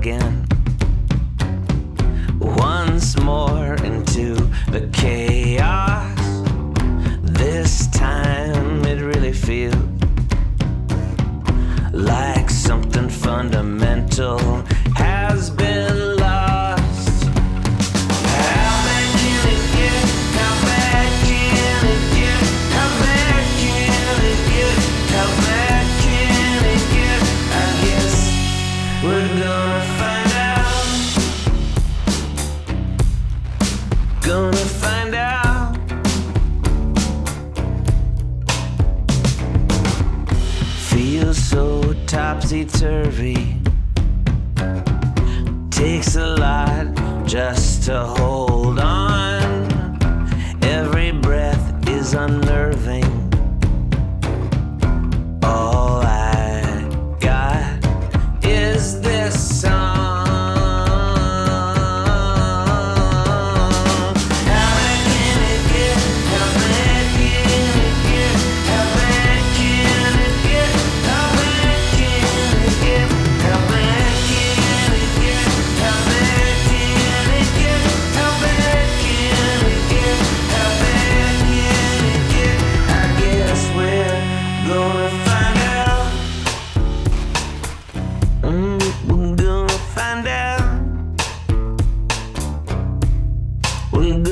again. Once more into the chaos. This time it really feels like something fundamental has been lost. How bad can it get? How bad can it get? How bad can it get? How bad can it get? I guess we're gonna find out. Gonna find out. Feels so topsy-turvy. Takes a lot just to hold on. Every breath is unnerving. All I got is this song. We're gonna find out.